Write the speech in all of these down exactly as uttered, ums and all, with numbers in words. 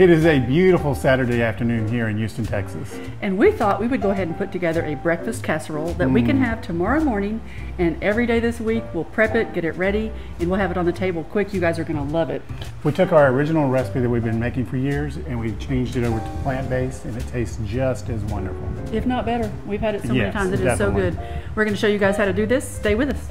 It is a beautiful Saturday afternoon here in Houston, Texas. And we thought we would go ahead and put together a breakfast casserole that mm. we can have tomorrow morning, and every day this week we'll prep it, get it ready, and we'll have it on the table quick. You guys are gonna love it. We took our original recipe that we've been making for years and we changed it over to plant-based, and it tastes just as wonderful. If not better. We've had it so yes, many times, it definitely. is so good. We're gonna show you guys how to do this. Stay with us.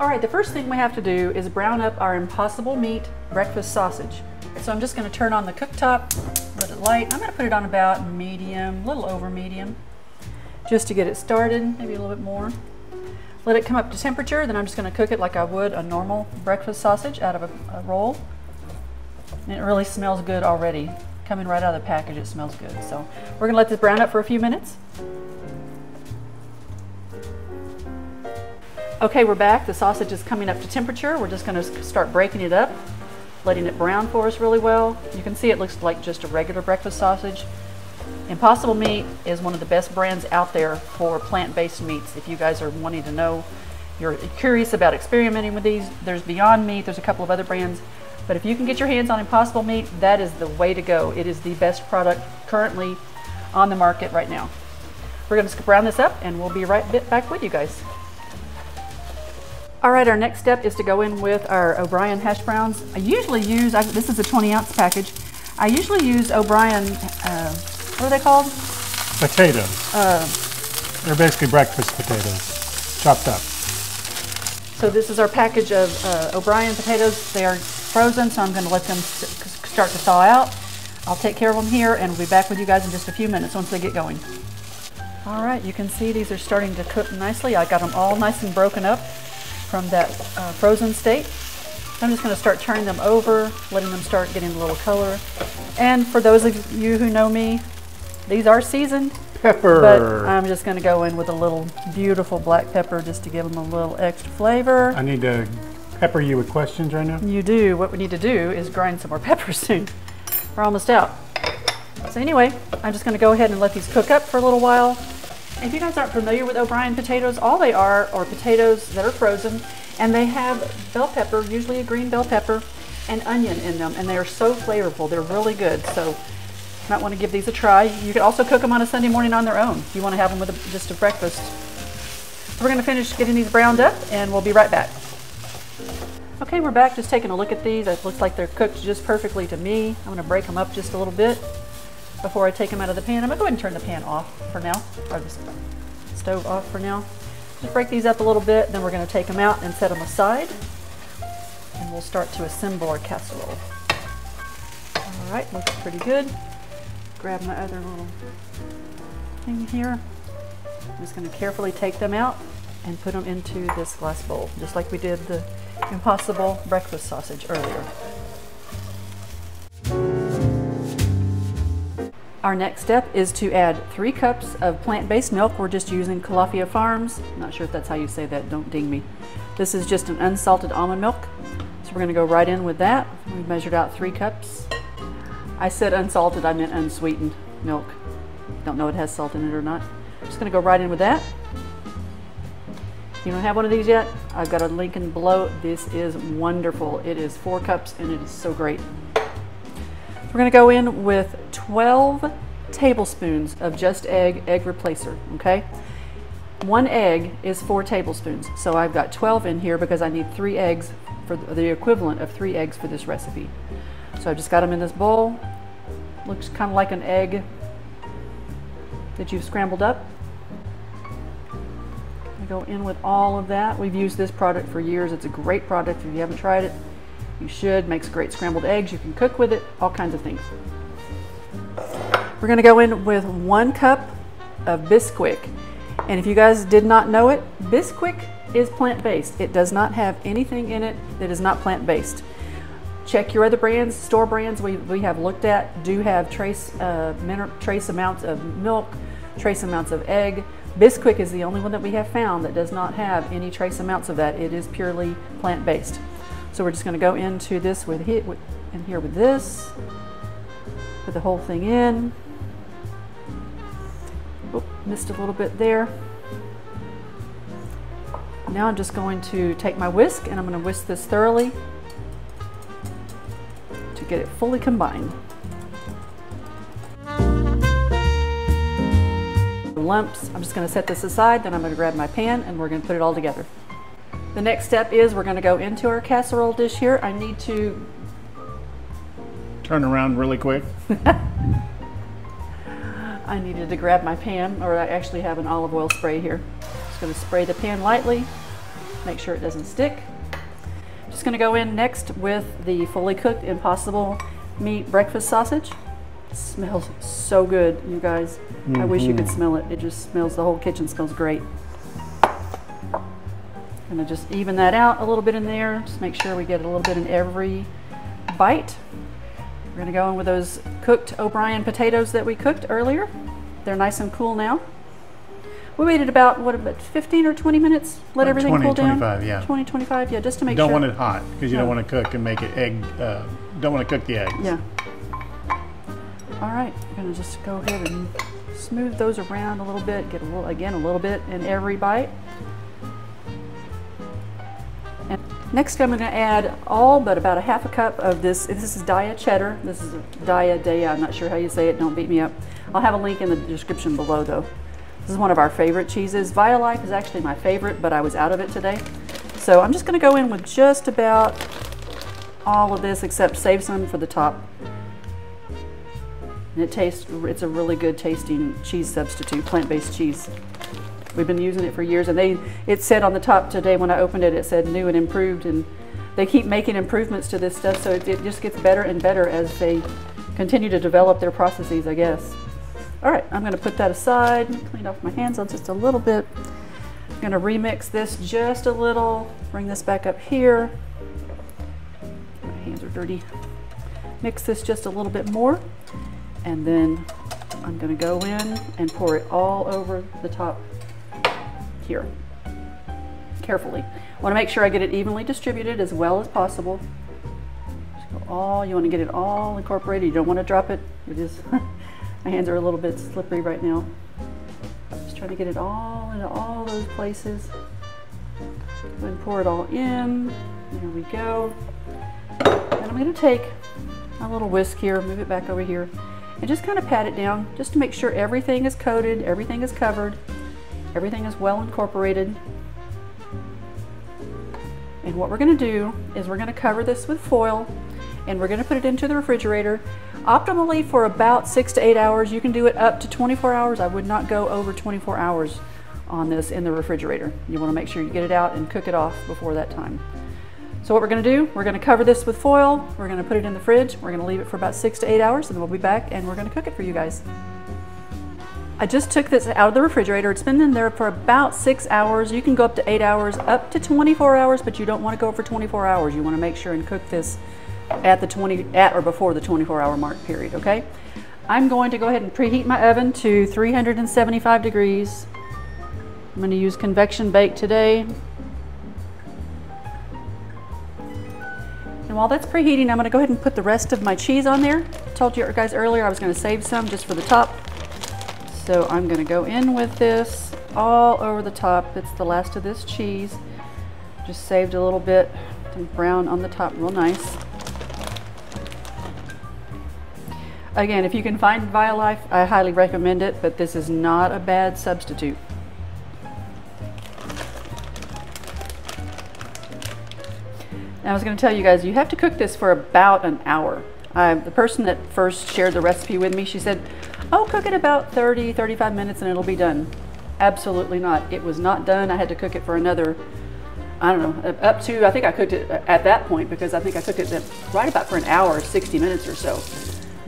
All right, the first thing we have to do is brown up our Impossible Meat breakfast sausage. So I'm just going to turn on the cooktop, let it light. I'm going to put it on about medium, a little over medium, just to get it started, maybe a little bit more. Let it come up to temperature, then I'm just going to cook it like I would a normal breakfast sausage out of a, a roll. And it really smells good already. Coming right out of the package, it smells good. So we're going to let this brown up for a few minutes. Okay, we're back. The sausage is coming up to temperature. We're just gonna start breaking it up, letting it brown for us really well. You can see it looks like just a regular breakfast sausage. Impossible Meat is one of the best brands out there for plant-based meats. If you guys are wanting to know, you're curious about experimenting with these, there's Beyond Meat, there's a couple of other brands, but if you can get your hands on Impossible Meat, that is the way to go. It is the best product currently on the market right now. We're gonna brown this up and we'll be right back with you guys. All right, our next step is to go in with our O'Brien hash browns. I usually use, I, this is a twenty ounce package. I usually use O'Brien, uh, what are they called? Potatoes. Uh, They're basically breakfast potatoes, chopped up. So this is our package of uh, O'Brien potatoes. They are frozen, so I'm gonna let them start to thaw out. I'll take care of them here and we'll be back with you guys in just a few minutes once they get going. All right, you can see these are starting to cook nicely. I got them all nice and broken up from that uh, frozen state. I'm just gonna start turning them over, letting them start getting a little color. And for those of you who know me, these are seasoned. Pepper. But I'm just gonna go in with a little beautiful black pepper just to give them a little extra flavor. I need to pepper you with questions right now. You do. What we need to do is grind some more pepper soon. We're almost out. So anyway, I'm just gonna go ahead and let these cook up for a little while. If you guys aren't familiar with O'Brien potatoes, all they are are potatoes that are frozen, and they have bell pepper, usually a green bell pepper, and onion in them, and they are so flavorful. They're really good, so you might want to give these a try. You can also cook them on a Sunday morning on their own if you want to have them with a, just a breakfast. So we're going to finish getting these browned up, and we'll be right back. Okay, we're back just taking a look at these. It looks like they're cooked just perfectly to me. I'm going to break them up just a little bit before I take them out of the pan. I'm gonna go ahead and turn the pan off for now, or the stove off for now. Just break these up a little bit, then we're gonna take them out and set them aside, and we'll start to assemble our casserole. All right, looks pretty good. Grab my other little thing here. I'm just gonna carefully take them out and put them into this glass bowl, just like we did the Impossible breakfast sausage earlier. Our next step is to add three cups of plant-based milk. We're just using Califia Farms. I'm not sure if that's how you say that, don't ding me. This is just an unsalted almond milk. So we're gonna go right in with that. We measured out three cups. I said unsalted, I meant unsweetened milk. Don't know if it has salt in it or not. I'm just gonna go right in with that. If you don't have one of these yet, I've got a link in below. This is wonderful. It is four cups and it is so great. We're gonna go in with twelve tablespoons of Just Egg egg replacer, okay? One egg is four tablespoons, so I've got twelve in here because I need three eggs, for the equivalent of three eggs for this recipe. So I've just got them in this bowl. Looks kind of like an egg that you've scrambled up. I go in with all of that. We've used this product for years. It's a great product. If you haven't tried it, you should. Makes great scrambled eggs. You can cook with it, all kinds of things. We're gonna go in with one cup of Bisquick. And if you guys did not know it, Bisquick is plant-based. It does not have anything in it that is not plant-based. Check your other brands, store brands we, we have looked at, do have trace, uh, trace amounts of milk, trace amounts of egg. Bisquick is the only one that we have found that does not have any trace amounts of that. It is purely plant-based. So we're just going to go into this with hit and here with this, put the whole thing in. Oop, missed a little bit there. Now I'm just going to take my whisk and I'm going to whisk this thoroughly to get it fully combined. Lumps. I'm just going to set this aside, then I'm going to grab my pan and we're going to put it all together. The next step is we're going to go into our casserole dish here. I need to turn around really quick. I needed to grab my pan, or I actually have an olive oil spray here. Just going to spray the pan lightly, make sure it doesn't stick. Just going to go in next with the fully cooked Impossible Meat breakfast sausage. It smells so good, you guys. Mm-hmm. I wish you could smell it. It just smells, the whole kitchen smells great. I'm gonna just even that out a little bit in there. Just make sure we get a little bit in every bite. We're gonna go in with those cooked O'Brien potatoes that we cooked earlier. They're nice and cool now. We waited about, what, about fifteen or twenty minutes? Let everything cool down? twenty, twenty-five, yeah. twenty, twenty-five, yeah, just to make sure. Don't want it hot, because you don't want to cook and make it egg, uh, don't want to cook the eggs. Yeah. All right, we're gonna just go ahead and smooth those around a little bit, get a little, again, a little bit in every bite. And next I'm gonna add all but about a half a cup of this, this is Daiya cheddar, this is Daiya, Daiya, I'm not sure how you say it, don't beat me up. I'll have a link in the description below though. This is one of our favorite cheeses. Violife is actually my favorite, but I was out of it today. So I'm just gonna go in with just about all of this, except save some for the top. And it tastes, it's a really good tasting cheese substitute, plant-based cheese. We've been using it for years, and they, it said on the top today when I opened it, it said new and improved, and they keep making improvements to this stuff, so it, it just gets better and better as they continue to develop their processes, I guess. All right, I'm gonna put that aside, clean off my hands on just a little bit. I'm gonna remix this just a little, bring this back up here. My hands are dirty. Mix this just a little bit more. And then I'm gonna go in and pour it all over the top here, carefully. I wanna make sure I get it evenly distributed as well as possible. Just go all, you wanna get it all incorporated. You don't wanna drop it. It is, my hands are a little bit slippery right now. Just trying to get it all into all those places. Then pour it all in, there we go. And I'm gonna take my little whisk here, move it back over here. And just kind of pat it down just to make sure everything is coated, everything is covered, everything is well incorporated. And what we're gonna do is we're gonna cover this with foil and we're gonna put it into the refrigerator, optimally for about six to eight hours. You can do it up to twenty-four hours. I would not go over twenty-four hours on this in the refrigerator. You wanna make sure you get it out and cook it off before that time. So what we're gonna do, we're gonna cover this with foil, we're gonna put it in the fridge, we're gonna leave it for about six to eight hours, and then we'll be back and we're gonna cook it for you guys. I just took this out of the refrigerator. It's been in there for about six hours. You can go up to eight hours, up to twenty-four hours, but you don't wanna go for twenty-four hours. You wanna make sure and cook this at the twenty, at or before the twenty-four hour mark period, okay? I'm going to go ahead and preheat my oven to three hundred seventy-five degrees. I'm gonna use convection bake today. And while that's preheating, I'm gonna go ahead and put the rest of my cheese on there. I told you guys earlier I was gonna save some just for the top. So I'm gonna go in with this all over the top. It's the last of this cheese. Just saved a little bit, brown on the top, real nice. Again, if you can find Violife, I highly recommend it, but this is not a bad substitute. I was going to tell you guys, you have to cook this for about an hour. Uh, the person that first shared the recipe with me, she said, oh, cook it about thirty, thirty-five minutes and it'll be done. Absolutely not. It was not done. I had to cook it for another, I don't know, up to, I think I cooked it at that point because I think I cooked it right about for an hour, sixty minutes or so.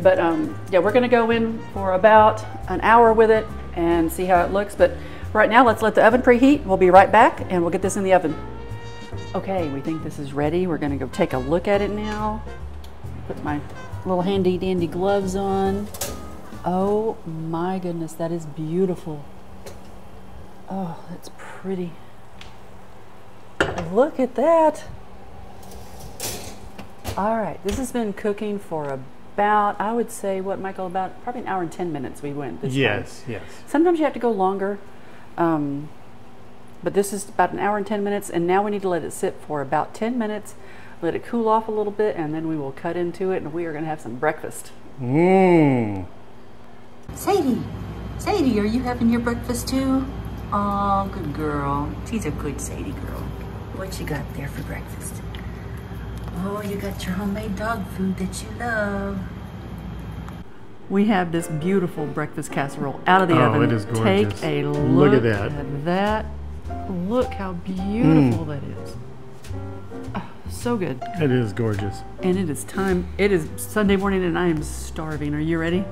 But um, yeah, we're going to go in for about an hour with it and see how it looks. But right now, let's let the oven preheat. We'll be right back and we'll get this in the oven. Okay, we think this is ready. We're gonna go take a look at it now. Put my little handy dandy gloves on. Oh my goodness, that is beautiful. Oh, that's pretty. Look at that. All right, this has been cooking for about, I would say, what, Michael, about probably an hour and ten minutes we went this time. Yes, yes. Sometimes you have to go longer. Um, But this is about an hour and ten minutes, and now we need to let it sit for about ten minutes, let it cool off a little bit, and then we will cut into it, and we are going to have some breakfast. Mmm. Sadie, Sadie, are you having your breakfast too? Oh, good girl. She's a good Sadie girl. What you got there for breakfast? Oh, you got your homemade dog food that you love. We have this beautiful breakfast casserole out of the oh, oven. It is gorgeous. Take a look, look at, that. at that. Look how beautiful mm. that is. Oh, so good. It is gorgeous. And it is time. It is Sunday morning, and I am starving. Are you ready?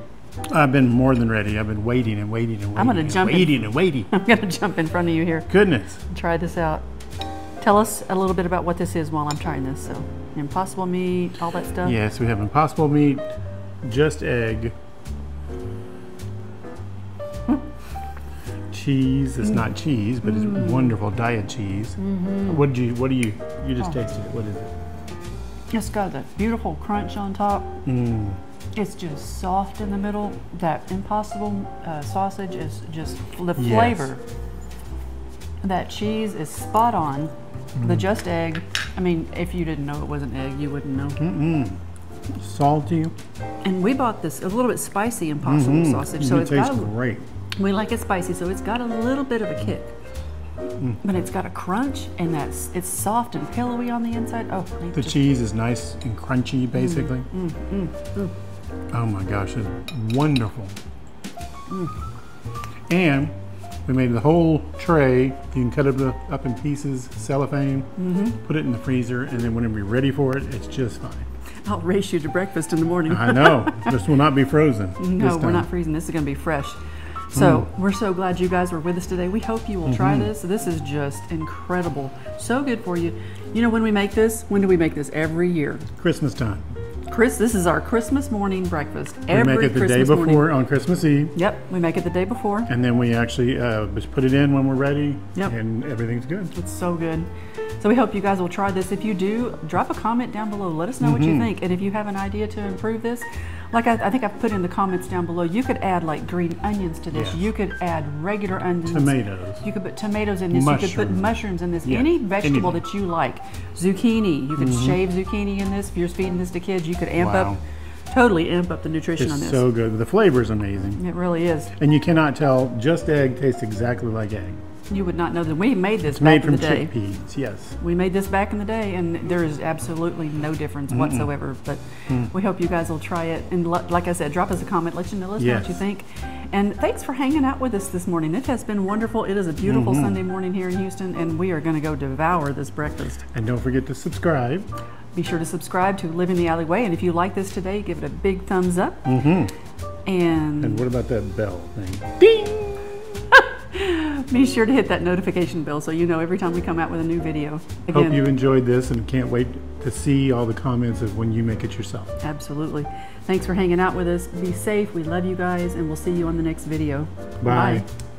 I've been more than ready. I've been waiting and waiting and waiting. I'm gonna and jump waiting in, and waiting. I'm going to jump in front of you here. Goodness. Try this out. Tell us a little bit about what this is while I'm trying this. So, Impossible Meat, all that stuff. Yes, we have Impossible Meat, Just Egg, cheese. It's mm. not cheese, but it's mm. wonderful Daiya cheese. Mm -hmm. What do you? What do you? You just oh. tasted it. What is it? It's got that beautiful crunch on top. Mm. It's just soft in the middle. That Impossible uh, sausage is just the flavor. Yes. That cheese is spot on. Mm. The Just Egg, I mean, if you didn't know it was an egg, you wouldn't know. Mm-mm. Salty. And we bought this a little bit spicy Impossible mm-hmm. sausage. So it it's tastes got a, great. We like it spicy, so it's got a little bit of a kick. Mm. But it's got a crunch, and that's it's soft and pillowy on the inside. Oh, the cheese is nice and crunchy, basically. Mm. Mm. Mm. Mm. Oh my gosh, it's wonderful. Mm. And we made the whole tray. You can cut it up in pieces, cellophane, mm-hmm. put it in the freezer, and then when we're ready for it, it's just fine. I'll race you to breakfast in the morning. I know. This will not be frozen. No, we're not freezing. This is going to be fresh. So mm. we're so glad you guys were with us today. We hope you will mm-hmm. try this. This is just incredible. So good for you. You know, when we make this, when do we make this? Every year. Christmas time. Chris, this is our Christmas morning breakfast. Every we make it the Christmas day before morning. on Christmas Eve. Yep, we make it the day before. And then we actually uh, just put it in when we're ready. Yep. And everything's good. It's so good. So we hope you guys will try this. If you do, drop a comment down below. Let us know mm-hmm. what you think. And if you have an idea to improve this, like I, I think I've put in the comments down below, you could add like green onions to this. Yes. You could add regular onions. Tomatoes. You could put tomatoes in this. Mushrooms. You could put mushrooms in this. Yeah. Any vegetable Anything. that you like. Zucchini. You could mm-hmm. shave zucchini in this. If you're feeding this to kids, you could amp wow. up, totally amp up the nutrition it's on this. It's so good. The flavor is amazing. It really is. And you cannot tell. Just Egg tastes exactly like egg. You would not know that we made this it's back made in the day. Made from chickpeas, yes. We made this back in the day, and there is absolutely no difference Mm-mm. whatsoever. But mm. we hope you guys will try it. And like I said, drop us a comment. Let you know, let us yes. know what you think. And thanks for hanging out with us this morning. It has been wonderful. It is a beautiful mm-hmm. Sunday morning here in Houston, and we are going to go devour this breakfast. And don't forget to subscribe. Be sure to subscribe to Live in the Alleyway. And if you like this today, give it a big thumbs up. Mm-hmm. And, and what about that bell thing? Ding! Be sure to hit that notification bell so you know every time we come out with a new video. Again, hope you enjoyed this and can't wait to see all the comments of when you make it yourself. Absolutely. Thanks for hanging out with us. Be safe. We love you guys, and we'll see you on the next video. Bye. Bye.